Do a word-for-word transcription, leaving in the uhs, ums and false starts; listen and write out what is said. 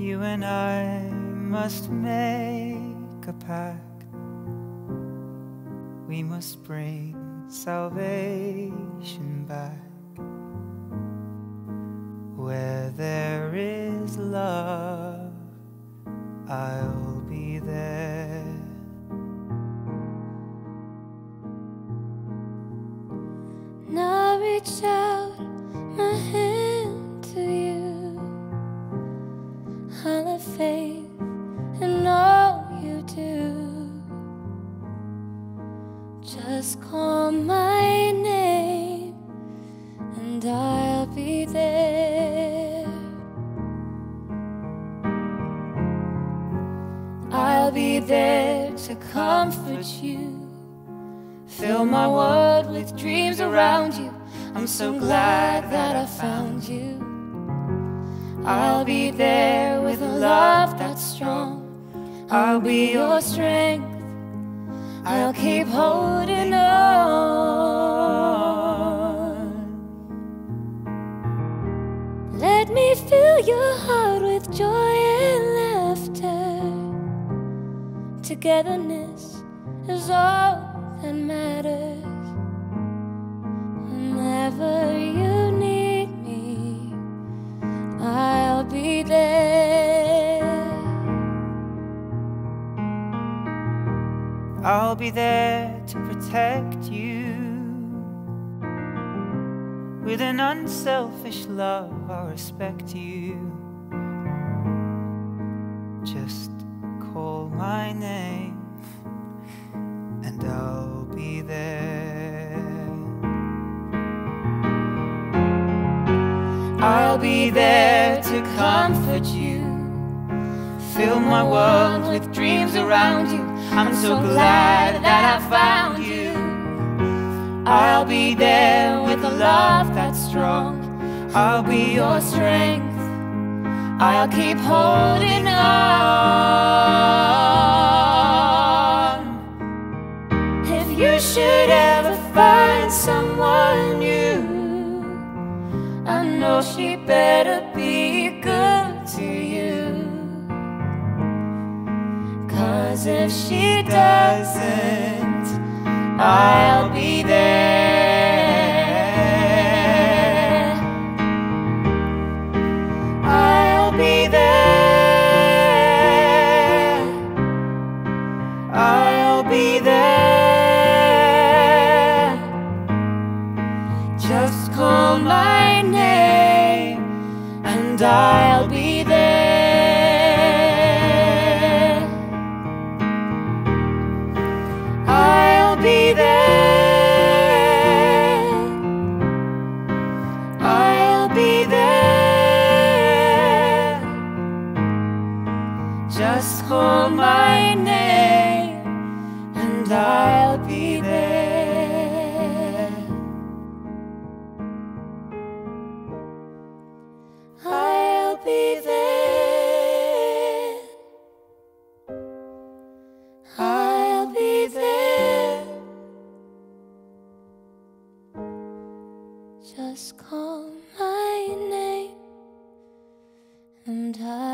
You and I must make a pact. We must bring salvation back. Where there is love, I'll be there. Now I reach out my hand to you. I'll have faith in all you do. Just call my name and I'll be there. I'll be there to comfort you, fill my world with dreams around you. I'm so glad that I found you. I'll be there with a love that's strong. I'll be your strength. I'll keep holding on. Let me fill your heart with joy and laughter. Togetherness is all that matters. Whenever you need me, I'll be there. I'll be there to protect you with an unselfish love. I'll respect you. Just call my name and I'll be there. I'll be there to comfort you, fill my world with dreams around you. I'm so glad that I found you. I'll be there with a love that's strong. I'll be your strength. I'll keep holding on. If you should ever find someone new, I know she better be good to you. 'Cause if she doesn't, I'll be there. I'll be there. I'll be there. Just call my and I'll be there. I'll be there. I'll be there. Just call my name and I'll be there. Just call my name and I